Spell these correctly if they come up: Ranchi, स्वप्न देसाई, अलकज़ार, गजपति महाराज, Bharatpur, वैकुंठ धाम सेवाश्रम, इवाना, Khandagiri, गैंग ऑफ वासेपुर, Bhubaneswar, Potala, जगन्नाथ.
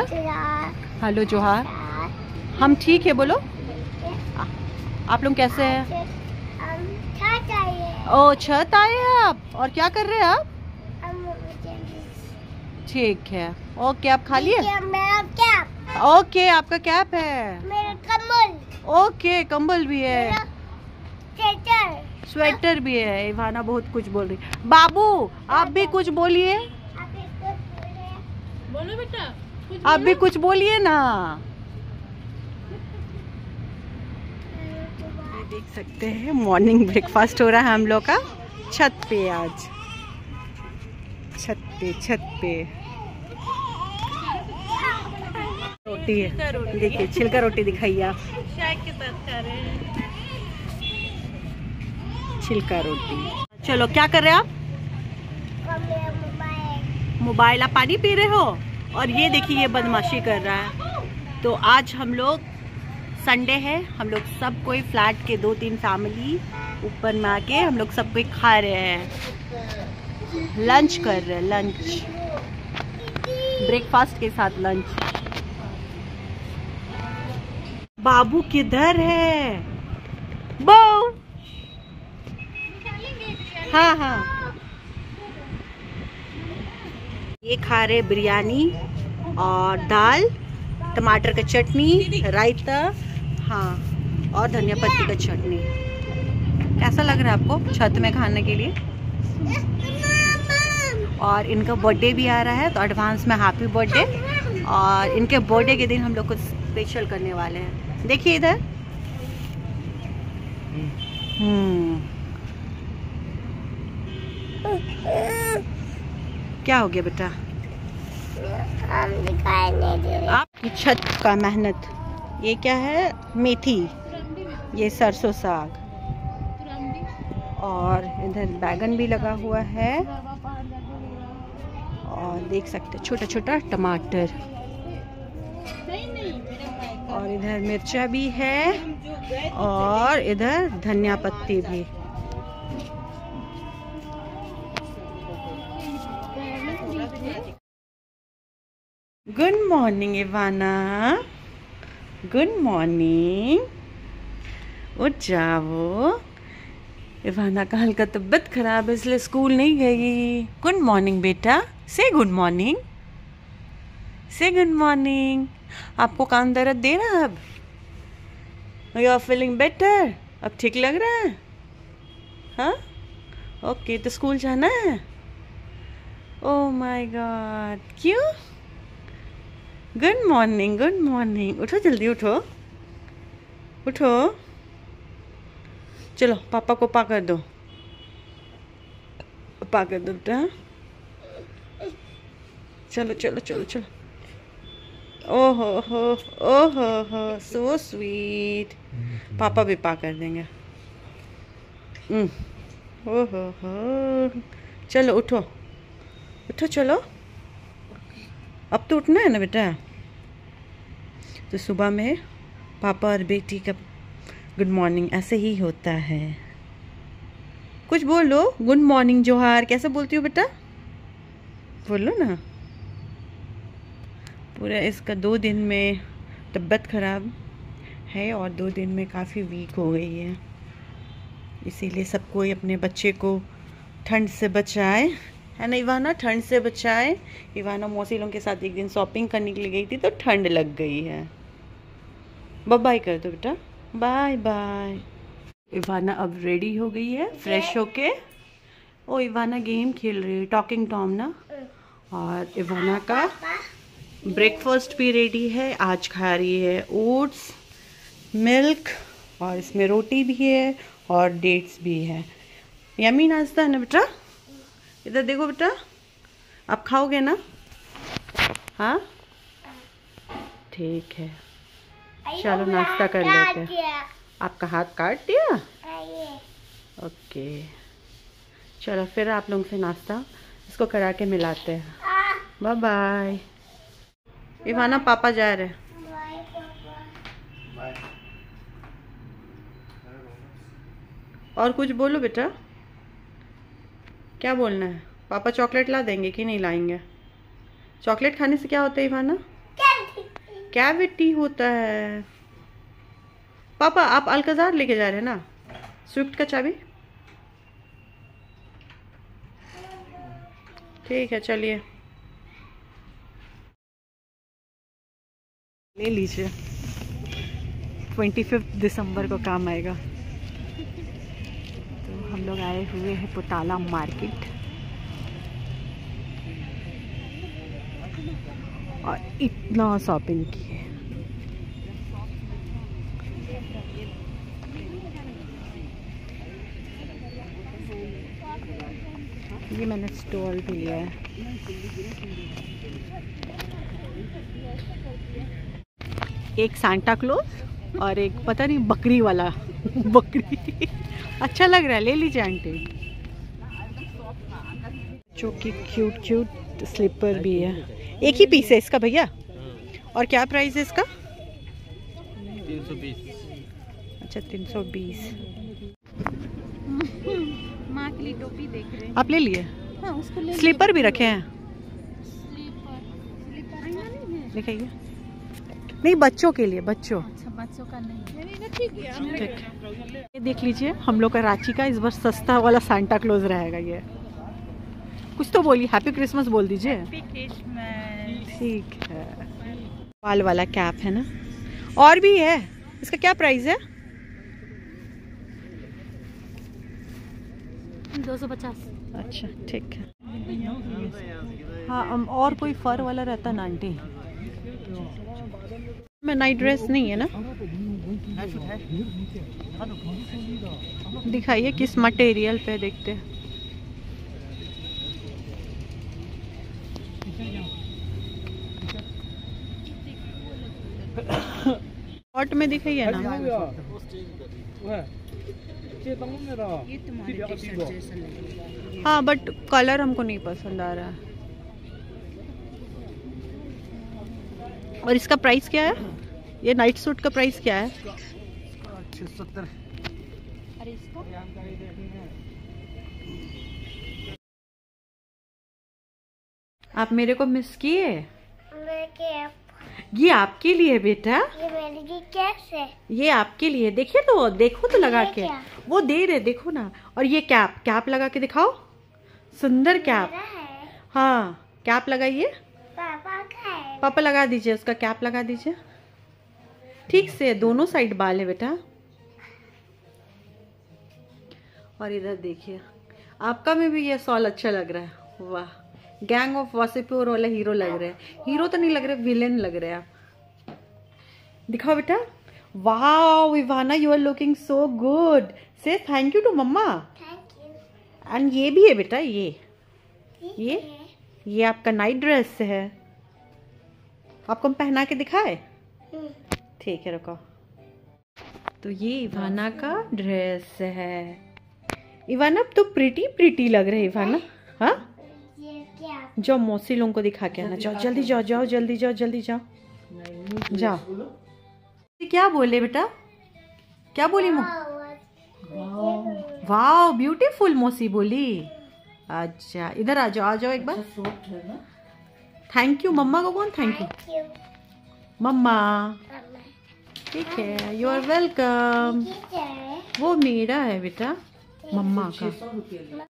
बेटा? हेलो जोहार। हम ठीक है, बोलो आप लोग कैसे हैं? ओ छत आए हैं आप, और क्या कर रहे हैं आप? ठीक है, ओके। आप खा लिए? ओके, आपका कैप है। मेरा कंबल। ओके, कंबल भी है, मेरा स्वेटर। स्वेटर भी है। इवाना बहुत कुछ बोल रही है। बाबू आप भी कुछ बोलिए। बोलो बेटा, आप भी कुछ बोलिए ना। देख सकते हैं मॉर्निंग ब्रेकफास्ट हो रहा है हम लोग का छत पे। आज छत पे रोटी है, देखिए छिलका रोटी दिखाइए आप। छिलका रोटी। चलो क्या कर रहे हैं आप? मोबाइल। आप पानी पी रहे हो, और ये देखिए ये बदमाशी कर रहा है। तो आज हम लोग संडे है, हम लोग सब कोई फ्लैट के 2-3 फैमिली ऊपर में आके हम लोग सब कोई खा रहे हैं, लंच कर रहे हैं। लंच ब्रेकफास्ट के साथ लंच। बाबू किधर है? बाऊ। हाँ, ये खा रहे बिरयानी और दाल, टमाटर का चटनी, रायता, हाँ, और धनिया पत्ती का चटनी। कैसा लग रहा है आपको छत में खाने के लिए? और इनका बर्थडे भी आ रहा है, तो एडवांस में हैप्पी बर्थडे। और इनके बर्थडे के दिन हम लोग कुछ स्पेशल करने वाले हैं। देखिए इधर क्या हो गया बेटा? आपकी छत का मेहनत। ये क्या है? मेथी। ये सरसों साग। और इधर बैगन भी लगा हुआ है, और देख सकते छोटा छोटा टमाटर। और इधर मिर्चा भी है, और इधर धनिया पत्ती भी। Good morning इवाना, good morning. उठ जाओ। इवाना का हल्का तबीयत खराब है, इसलिए स्कूल नहीं गई। गुड मॉर्निंग बेटा, से गुड मॉर्निंग, से गुड मॉर्निंग। आपको कान दर्द दे रहा है अब? You are feeling better? अब ठीक लग रहा है? हाँ ओके, तो स्कूल जाना है? ओह माय गॉड, क्यों? Good morning, good morning. उठो जल्दी, उठो उठो। चलो पापा को पा कर दो, पा कर दो बेटा। चलो चलो चलो चलो। ओहो हो, सो स्वीट। पापा भी पा कर देंगे। ओहो हो, चलो उठो उठो। चलो अब तो उठना है ना बेटा। तो सुबह में पापा और बेटी का गुड मॉर्निंग ऐसे ही होता है। कुछ बोलो, गुड मॉर्निंग जोहार कैसे बोलती हो बेटा? बोलो ना। पूरा इसका 2 दिन में तबीयत ख़राब है, और 2 दिन में काफ़ी वीक हो गई है। इसीलिए सब कोई अपने बच्चे को ठंड से बचाए, है ना इवाना? ठंड से बचाए। इवाना मौसी लोगों के साथ एक दिन शॉपिंग करने के लिए गई थी, तो ठंड लग गई है। बाय कर दो बेटा, बाय बाय। इवाना अब रेडी हो गई है, फ्रेश होके। ओ इवाना गेम खेल रही है, टॉकिंग टॉम ना। और इवाना का ब्रेकफास्ट भी रेडी है। आज खा रही है ओट्स, मिल्क, और इसमें रोटी भी है और डेट्स भी है। यमी नाश्ता है ना बेटा? इधर देखो बेटा, आप खाओगे ना? हाँ ठीक है, चलो नाश्ता कर लेते हैं। आपका हाथ काट दिया? ओके चलो, फिर आप लोगों से नाश्ता इसको करा के मिलाते हैं। Bye bye. इवाना पापा जा रहे हैं। और कुछ बोलो बेटा, क्या बोलना है? पापा चॉकलेट ला देंगे कि नहीं लाएंगे? चॉकलेट खाने से क्या होता है इवाना? कैविटी होता है। पापा आप अलकज़ार लेके जा रहे हैं ना, स्विफ्ट का चाबी? ठीक है चलिए ले लीजिए। 25 दिसंबर को काम आएगा। तो हम लोग आए हुए हैं पोताला मार्केट, और इतना शॉपिंग की है। ये मैंने स्टॉल भी लिया है, एक सांता क्लॉज और एक पता नहीं बकरी वाला बकरी अच्छा लग रहा है, ले लीजिए आंटी। जो कि क्यूट क्यूट स्लीपर भी है। एक ही पीस है इसका भैया, और क्या प्राइस है इसका? 320। अच्छा 320। माँ के लिए टोपी देख रहे हैं आप, ले लिए? हाँ, उसको ले। स्लीपर भी रखे हैं, दिखाइए। नहीं बच्चों के लिए, बच्चों। अच्छा बच्चों का नहीं, ठीक है। ये देख लीजिए हम लोग का रांची का इस बार सस्ता वाला सांता क्लॉज रहेगा। ये कुछ तो बोलिए, हैप्पी क्रिसमस बोल दीजिए। ठीक है। बाल वाला कैप है ना, और भी है। इसका क्या प्राइस है? 250। अच्छा ठीक है। हाँ और कोई फर वाला रहता ना आंटी? मैं नाइट ड्रेस नहीं है ना, दिखाइए किस मटेरियल पे, देखते हैं। हॉट में दिखाइए ना। हाँ बट कलर हमको नहीं पसंद आ रहा है। और इसका प्राइस क्या है? ये नाइट सूट का प्राइस क्या है? 670। अरे इसको आप मेरे को मिस किए? ये आपके लिए बेटा, ये मेरे लिए कैसे? ये आपके लिए, देखिए तो, देखो तो लगा के, वो दे रहे, देखो ना। और ये कैप, कैप लगा के दिखाओ, सुंदर कैप। हाँ कैप लगाइए, पापा लगा दीजिए, उसका कैप लगा दीजिए ठीक से। दोनों साइड बाल है बेटा। और इधर देखिए, आपका में भी ये सॉल अच्छा लग रहा है। वाह, गैंग ऑफ वासेपुर वाला हीरो लग रहा है। हीरो तो नहीं लग रहे, विलेन लग रहे आप। दिखाओ बेटा। वाह Viviana, you are looking so good. से thank you to mamma. And ये भी है बेटा, ये आपका नाइट ड्रेस है। आपको हम पहना के दिखाए? ठीक है रुको। तो ये इवाना का ड्रेस है। इवाना अब तो प्रिटी प्रिटी लग रही है इवाना। हाँ जाओ मौसी लोगों को दिखा के आना, जाओ जल्दी, जाओ जाओ जल्दी, जाओ जल्दी, जाओ जाओ। क्या बोले बेटा, क्या बोली? वाह ब्यूटीफुल मौसी बोली। अच्छा इधर आ जाओ, आ जाओ एक बार। थैंक यू मम्मा को कौन? थैंक यू मम्मा। ठीक है, यू आर वेलकम। वो मेरा है बेटा, मम्मा का।